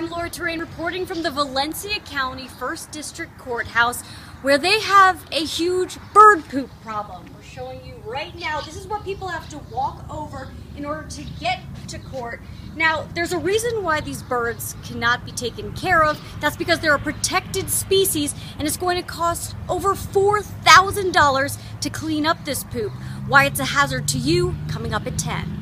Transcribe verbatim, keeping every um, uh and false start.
I'm Laura Terrain reporting from the Valencia County First District Courthouse, where they have a huge bird poop problem. We're showing you right now. This is what people have to walk over in order to get to court. Now, there's a reason why these birds cannot be taken care of. That's because they're a protected species, and it's going to cost over four thousand dollars to clean up this poop. Why it's a hazard to you, coming up at ten.